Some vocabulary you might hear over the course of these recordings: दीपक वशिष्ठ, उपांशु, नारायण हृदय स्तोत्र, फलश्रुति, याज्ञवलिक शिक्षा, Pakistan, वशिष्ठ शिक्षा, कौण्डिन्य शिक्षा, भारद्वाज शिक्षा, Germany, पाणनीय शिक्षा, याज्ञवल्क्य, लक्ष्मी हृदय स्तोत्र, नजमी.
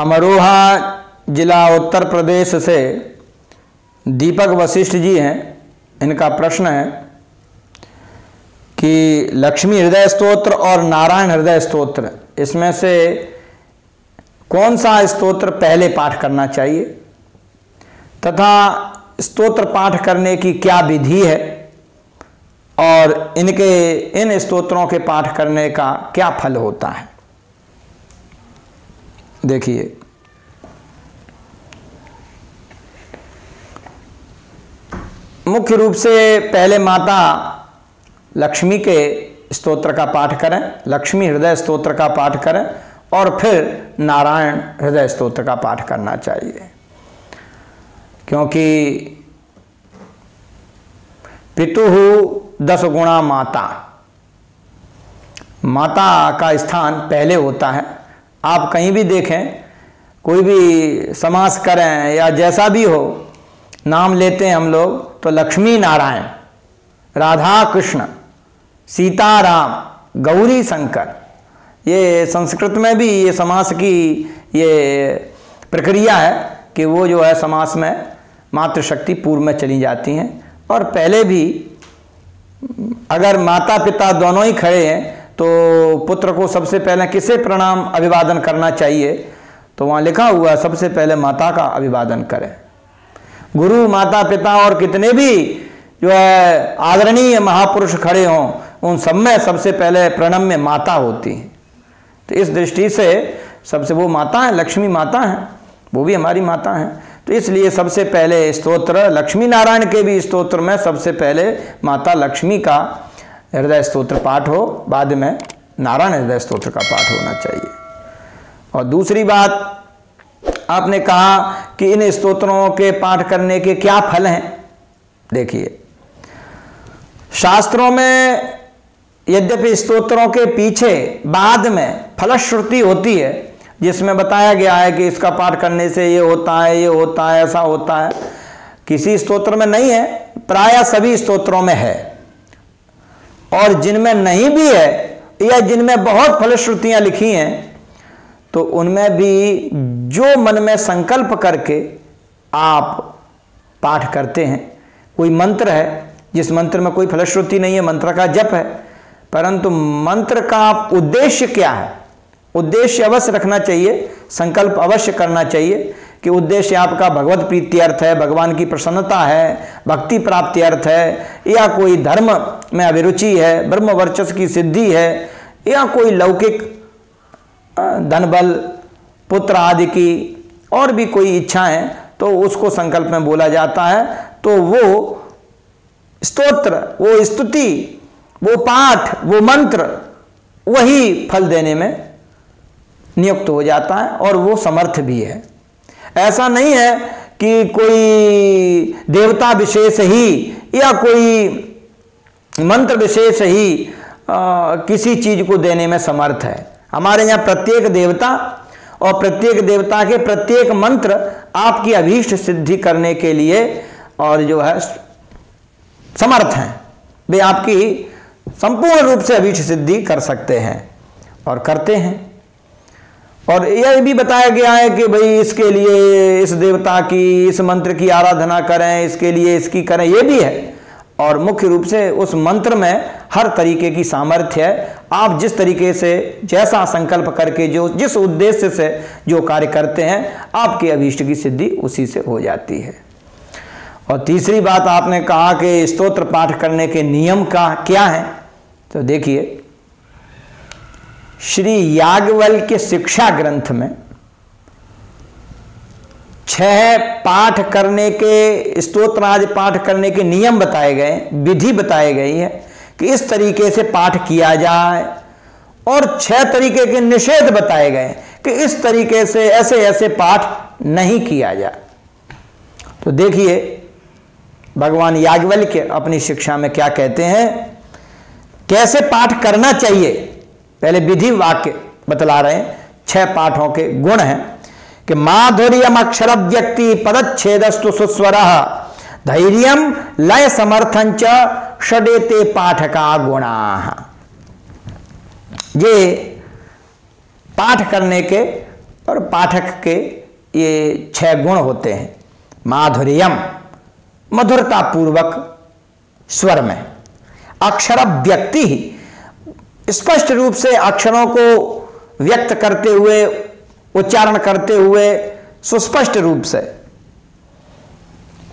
अमरोहा जिला उत्तर प्रदेश से दीपक वशिष्ठ जी हैं। इनका प्रश्न है कि लक्ष्मी हृदय स्तोत्र और नारायण हृदय स्तोत्र, इसमें से कौन सा स्तोत्र पहले पाठ करना चाहिए तथा स्तोत्र पाठ करने की क्या विधि है और इन स्तोत्रों के पाठ करने का क्या फल होता है। देखिए, मुख्य रूप से पहले माता लक्ष्मी के स्तोत्र का पाठ करें, लक्ष्मी हृदय स्तोत्र का पाठ करें और फिर नारायण हृदय स्तोत्र का पाठ करना चाहिए, क्योंकि पितुहु 10 गुणा माता का स्थान पहले होता है। आप कहीं भी देखें, कोई भी समास करें या जैसा भी हो, नाम लेते हैं हम लोग तो लक्ष्मी नारायण, राधा कृष्ण, सीता राम, गौरी शंकर, ये संस्कृत में भी ये समास की ये प्रक्रिया है कि वो जो है समास में मातृशक्ति पूर्व में चली जाती हैं। और पहले भी अगर माता पिता दोनों ही खड़े हैं तो पुत्र को सबसे पहले किसे प्रणाम अभिवादन करना चाहिए, तो वहाँ लिखा हुआ सबसे पहले माता का अभिवादन करें। गुरु, माता पिता और कितने भी जो है आदरणीय महापुरुष खड़े हों, उन सब में सबसे पहले प्रणम्य माता होती है। तो इस दृष्टि से सबसे वो माता है, लक्ष्मी माता है, वो भी हमारी माता हैं। तो इसलिए सबसे पहले स्तोत्र लक्ष्मी नारायण के भी स्तोत्र में सबसे पहले माता लक्ष्मी का हृदय स्तोत्र पाठ हो, बाद में नारायण हृदय स्तोत्र का पाठ होना चाहिए। और दूसरी बात, आपने कहा कि इन स्तोत्रों के पाठ करने के क्या फल हैं। देखिए, शास्त्रों में यद्यपि स्तोत्रों के पीछे बाद में फलश्रुति होती है, जिसमें बताया गया है कि इसका पाठ करने से ये होता है, ये होता है, ऐसा होता है। किसी स्तोत्र में नहीं है, प्राय सभी स्तोत्रों में है, और जिनमें नहीं भी है या जिनमें बहुत फलश्रुतियाँ लिखी हैं तो उनमें भी जो मन में संकल्प करके आप पाठ करते हैं। कोई मंत्र है जिस मंत्र में कोई फलश्रुति नहीं है, मंत्र का जप है, परंतु मंत्र का उद्देश्य क्या है, उद्देश्य अवश्य रखना चाहिए, संकल्प अवश्य करना चाहिए कि उद्देश्य आपका भगवत प्रीति अर्थ है, भगवान की प्रसन्नता है, भक्ति प्राप्ति अर्थ है, या कोई धर्म में अभिरुचि है, ब्रह्म वर्चस्व की सिद्धि है, या कोई लौकिक धन बल पुत्र आदि की और भी कोई इच्छाएं, तो उसको संकल्प में बोला जाता है। तो वो स्तोत्र, वो स्तुति, वो पाठ, वो मंत्र वही फल देने में नियुक्त हो जाता है और वो समर्थ भी है। ऐसा नहीं है कि कोई देवता विशेष ही या कोई मंत्र विशेष ही किसी चीज को देने में समर्थ है। हमारे यहाँ प्रत्येक देवता और प्रत्येक देवता के प्रत्येक मंत्र आपकी अभीष्ट सिद्धि करने के लिए और जो है समर्थ हैं, वे आपकी संपूर्ण रूप से अभीष्ट सिद्धि कर सकते हैं और करते हैं। और यह भी बताया गया है कि भाई इसके लिए इस देवता की, इस मंत्र की आराधना करें, इसके लिए इसकी करें, ये भी है। और मुख्य रूप से उस मंत्र में हर तरीके की सामर्थ्य है। आप जिस तरीके से, जैसा संकल्प करके, जो जिस उद्देश्य से जो कार्य करते हैं, आपके अभीष्ट की सिद्धि उसी से हो जाती है। और तीसरी बात, आपने कहा कि स्तोत्र पाठ करने के नियम का क्या है, तो देखिए, श्री याज्ञवल्क्य शिक्षा ग्रंथ में 6 पाठ करने के, स्तोत्र आदि पाठ करने के नियम बताए गए, विधि बताई गई है कि इस तरीके से पाठ किया जाए, और 6 तरीके के निषेध बताए गए कि इस तरीके से ऐसे ऐसे पाठ नहीं किया जाए। तो देखिए, भगवान याज्ञवल्क्य अपनी शिक्षा में क्या कहते हैं, कैसे पाठ करना चाहिए। पहले विधि वाक्य बतला रहे हैं, 6 पाठों के गुण हैं कि माधुर्यम अक्षर व्यक्ति पदच्छेदस्तु सुस्वरः धैर्यम लय समर्थन च षडेते पाठका गुणाः। ये पाठ करने के और पाठक के ये 6 गुण होते हैं। माधुर्यम, मधुरता पूर्वक स्वर में। अक्षर व्यक्ति ही, स्पष्ट रूप से अक्षरों को व्यक्त करते हुए, उच्चारण करते हुए सुस्पष्ट रूप से।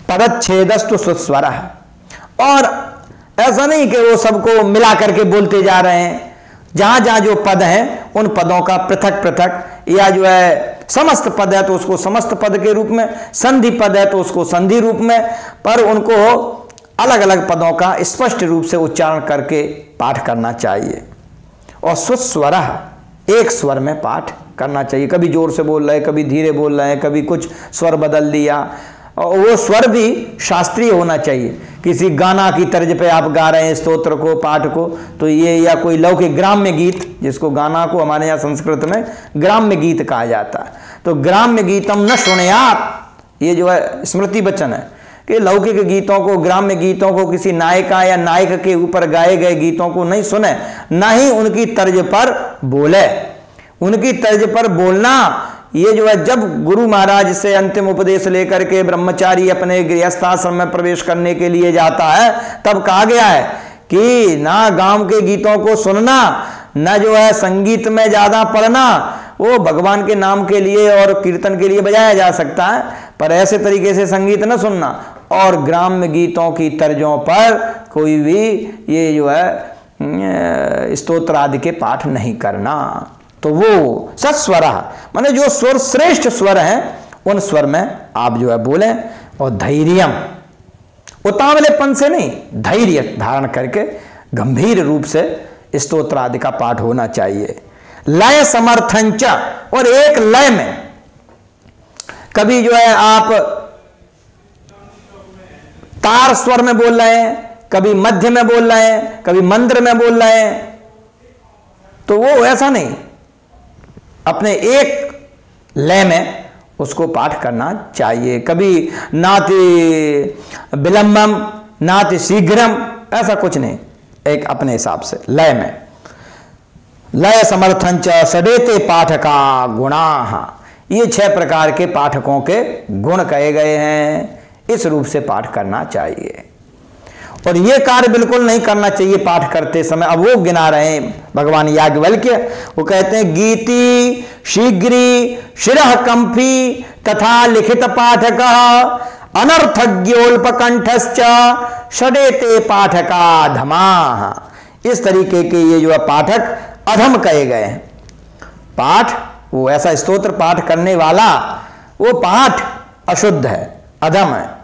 पदच्छेदस्तु सुस्वरः, और ऐसा नहीं कि वो सबको मिला करके बोलते जा रहे हैं, जहां जहां जो पद हैं उन पदों का पृथक पृथक, या जो है समस्त पद है तो उसको समस्त पद के रूप में, संधि पद है तो उसको संधि रूप में, पर उनको अलग अलग पदों का स्पष्ट रूप से उच्चारण करके पाठ करना चाहिए। और सुस्वरः, एक स्वर में पाठ करना चाहिए। कभी जोर से बोल रहे हैं, कभी धीरे बोल रहे हैं, कभी कुछ स्वर बदल दिया, और वो स्वर भी शास्त्रीय होना चाहिए। किसी गाना की तर्ज पे आप गा रहे हैं स्तोत्र को, पाठ को, तो ये, या कोई लौकिक ग्राम्य गीत, जिसको गाना को हमारे यहाँ संस्कृत में ग्राम्य गीत कहा जाता है, तो ग्राम्य गीतम न शुणयात्, ये जो है स्मृति वचन है कि लौकिक गीतों को, ग्राम्य गीतों को, किसी नायिका या नायक के ऊपर गाए गए गीतों को नहीं सुने, ना ही उनकी तर्ज पर बोले। उनकी तर्ज पर बोलना ये जो है, जब गुरु महाराज से अंतिम उपदेश लेकर के ब्रह्मचारी अपने गृहस्थाश्रम में प्रवेश करने के लिए जाता है, तब कहा गया है कि ना गांव के गीतों को सुनना, ना जो है संगीत में ज्यादा पढ़ना। वो भगवान के नाम के लिए और कीर्तन के लिए बजाया जा सकता है, पर ऐसे तरीके से संगीत न सुनना। और ग्राम्य गीतों की तर्जों पर कोई भी ये जो है स्तोत्र आदि के पाठ नहीं करना। तो वो सस्वरा, माने जो स्वर श्रेष्ठ स्वर हैं उन स्वर में आप जो है बोलें। और धैर्यम, उतावलेपन से नहीं, धैर्य धारण करके गंभीर रूप से स्तोत्र आदि का पाठ होना चाहिए। लय समर्थनच, और एक लय में। कभी जो है आप तार स्वर में बोल रहे हैं, कभी मध्य में बोल रहे हैं, कभी मंद्र में बोल रहे हैं, तो वो ऐसा नहीं, अपने एक लय में उसको पाठ करना चाहिए। कभी नाति विलंबम, नाति शीघ्रम, ऐसा कुछ नहीं, एक अपने हिसाब से लय में। लय समर्थन च सदेते पाठका गुणाः, ये 6 प्रकार के पाठकों के गुण कहे गए हैं, इस रूप से पाठ करना चाहिए। और ये कार्य बिल्कुल नहीं करना चाहिए पाठ करते समय। अब वो गिना रहे हैं भगवान याज्ञवल्क्य, वो कहते हैं गीति शीघ्री शिरह कंफी तथा लिखित पाठक अनर्थज्ञोल्पकंठश्च षडेते पाठका धमाः, इस तरीके के ये जो पाठक अधम कहे गए हैं। पाठ, वो ऐसा स्तोत्र पाठ करने वाला, वो पाठ अशुद्ध है, अधम है।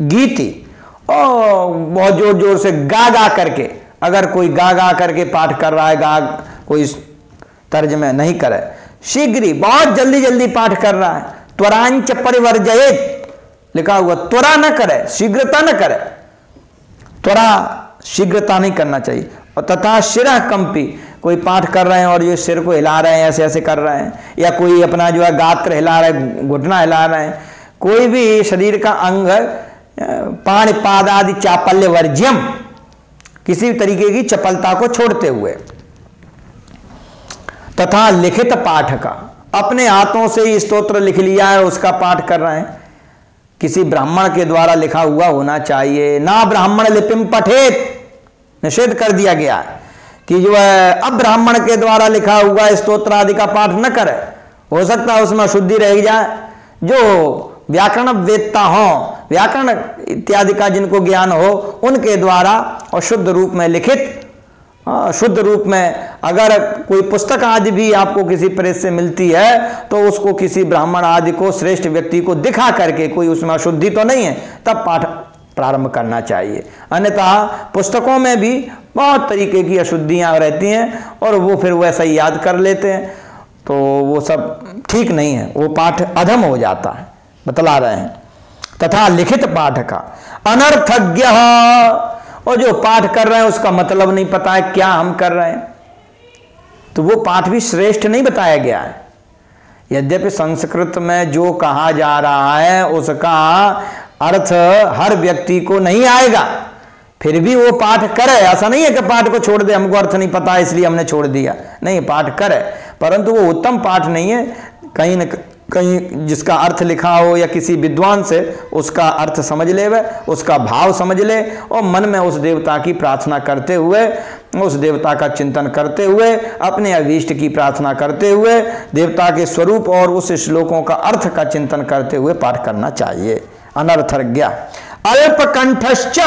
गीति, और बहुत जोर जोर से गा गा करके, अगर कोई गा गा करके पाठ कर रहा है, गा कोई तर्ज में नहीं करे। शीघ्री, बहुत जल्दी जल्दी पाठ कर रहा है। त्वरांच परिवर्जयेत लिखा हुआ, त्वरा न करे, शीघ्रता न करे, त्वरा शीघ्रता नहीं करना चाहिए। और तथा शिरह कंपी, कोई पाठ कर रहे हैं और ये सिर को हिला रहे हैं, ऐसे ऐसे कर रहे हैं, या कोई अपना जो है गात्र हिला रहे हैं, घुटना हिला रहे हैं, कोई भी शरीर का अंग, पाणिपाद आदि चापल्य वर्ज्यम, किसी भी तरीके की चपलता को छोड़ते हुए। तथा लिखित पाठ का, अपने हाथों से ही स्तोत्र लिख लिया है, उसका पाठ कर रहे हैं, किसी ब्राह्मण के द्वारा लिखा हुआ होना चाहिए। ना ब्राह्मण लिपिम पठेत, निषेध कर दिया गया है कि जो है अब ब्राह्मण के द्वारा लिखा हुआ स्तोत्र आदि का पाठ न करे, हो सकता है उसमें अशुद्धि रह जाए। जो व्याकरण वेत्ता हो, व्याकरण इत्यादि का जिनको ज्ञान हो, उनके द्वारा और शुद्ध रूप में लिखित, शुद्ध रूप में, अगर कोई पुस्तक आदि भी आपको किसी प्रेस से मिलती है, तो उसको किसी ब्राह्मण आदि को, श्रेष्ठ व्यक्ति को दिखा करके, कोई उसमें अशुद्धि तो नहीं है, तब पाठ प्रारंभ करना चाहिए। अन्यथा पुस्तकों में भी बहुत तरीके की अशुद्धियाँ रहती हैं, और वो फिर वैसा ही याद कर लेते हैं, तो वो सब ठीक नहीं है, वो पाठ अधम हो जाता है, बतला रहे हैं। तथा लिखित पाठ का अनर्थज्ञ, और जो पाठ कर रहे हैं उसका मतलब नहीं पता है क्या हम कर रहे हैं, तो वो पाठ भी श्रेष्ठ नहीं बताया गया है। यद्यपि संस्कृत में जो कहा जा रहा है उसका अर्थ हर व्यक्ति को नहीं आएगा, फिर भी वो पाठ करे। ऐसा नहीं है कि पाठ को छोड़ दे, हमको अर्थ नहीं पता इसलिए हमने छोड़ दिया, नहीं, पाठ करे, परंतु वो उत्तम पाठ नहीं है। कहीं न कहीं जिसका अर्थ लिखा हो या किसी विद्वान से उसका अर्थ समझ ले, उसका भाव समझ ले और मन में उस देवता की प्रार्थना करते हुए, उस देवता का चिंतन करते हुए, अपने अभीष्ट की प्रार्थना करते हुए, देवता के स्वरूप और उस श्लोकों का अर्थ का चिंतन करते हुए पाठ करना चाहिए। अनर्थज्ञा अल्प कंठश्च,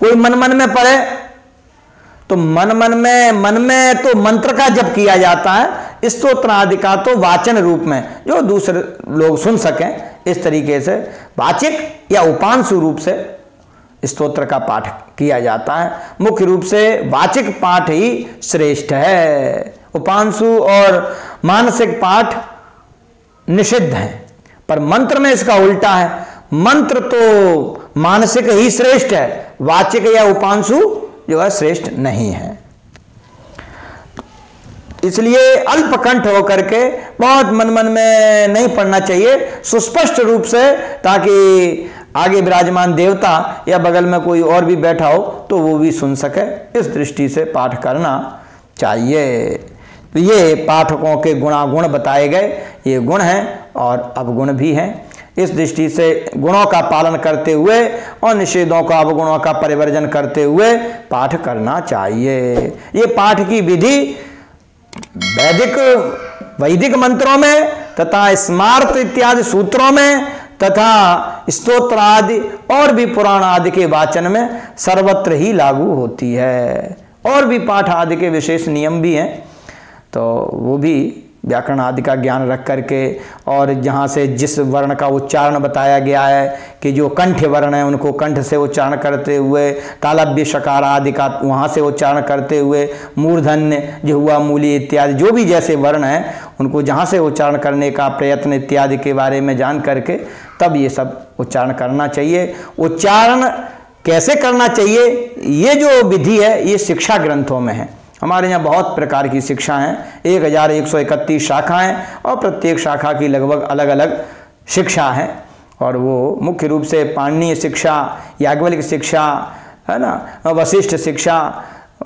कोई मन में पढ़े तो मन में तो मंत्र का जप किया जाता है, स्तोत्र आदि का तो वाचन रूप में जो दूसरे लोग सुन सकें, इस तरीके से वाचिक या उपांशु रूप से स्तोत्र का पाठ किया जाता है। मुख्य रूप से वाचिक पाठ ही श्रेष्ठ है, उपांशु और मानसिक पाठ निषिद्ध है। पर मंत्र में इसका उल्टा है, मंत्र तो मानसिक ही श्रेष्ठ है, वाचिक या उपांशु जो है श्रेष्ठ नहीं है। इसलिए अल्पकंठ होकर के बहुत मन में नहीं पढ़ना चाहिए, सुस्पष्ट रूप से, ताकि आगे विराजमान देवता या बगल में कोई और भी बैठा हो तो वो भी सुन सके, इस दृष्टि से पाठ करना चाहिए। तो ये पाठकों के गुणागुण बताए गए, ये गुण हैं और अवगुण भी हैं। इस दृष्टि से गुणों का पालन करते हुए और निषेधों का अवगुणों का परिवर्जन करते हुए पाठ करना चाहिए। ये पाठ की विधि वैदिक मंत्रों में तथा स्मार्त इत्यादि सूत्रों में तथा स्तोत्र आदि और भी पुराण आदि के वाचन में सर्वत्र ही लागू होती है। और भी पाठ आदि के विशेष नियम भी हैं, तो वो भी व्याकरण आदि का ज्ञान रख करके, और जहाँ से जिस वर्ण का उच्चारण बताया गया है कि जो कंठ वर्ण है उनको कंठ से उच्चारण करते हुए, तालव्य शकार आदि का वहाँ से उच्चारण करते हुए, मूर्धन्य जिह्वा मूली इत्यादि जो भी जैसे वर्ण हैं उनको जहाँ से उच्चारण करने का प्रयत्न इत्यादि के बारे में जान करके तब ये सब उच्चारण करना चाहिए। उच्चारण कैसे करना चाहिए ये जो विधि है ये शिक्षा ग्रंथों में है। हमारे यहाँ बहुत प्रकार की शिक्षा हैं, 1131 शाखाएँ और प्रत्येक शाखा की लगभग अलग अलग शिक्षा हैं। और वो मुख्य रूप से पाणनीय शिक्षा, याज्ञवलिक शिक्षा है ना, वशिष्ठ शिक्षा,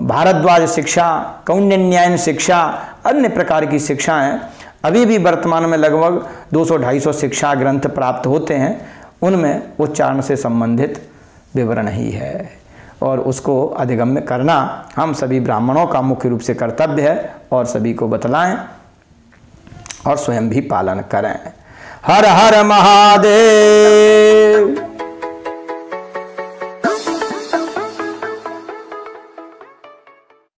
भारद्वाज शिक्षा, कौण्डिन्य शिक्षा, अन्य प्रकार की शिक्षाएँ। अभी भी वर्तमान में लगभग 200-250 शिक्षा ग्रंथ प्राप्त होते हैं, उनमें उच्चारण से संबंधित विवरण ही है और उसको अधिगम्य करना हम सभी ब्राह्मणों का मुख्य रूप से कर्तव्य है, और सभी को बतलाएं और स्वयं भी पालन करें। हर हर महादेव।